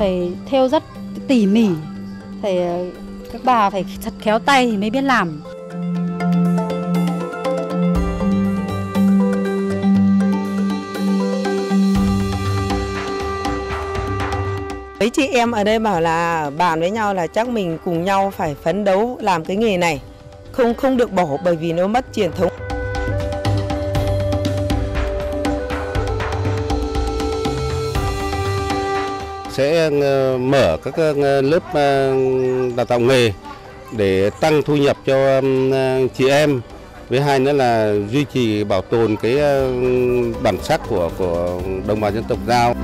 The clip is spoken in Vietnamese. phải thêu rất tỉ mỉ, các bà phải thật khéo tay thì mới biết làm. Mấy chị em ở đây bảo là bàn với nhau là chắc mình cùng nhau phải phấn đấu làm cái nghề này, không được bỏ bởi vì nó mất truyền thống. Sẽ mở các lớp đào tạo nghề để tăng thu nhập cho chị em, với hai nữa là duy trì bảo tồn cái bản sắc của đồng bào dân tộc Dao.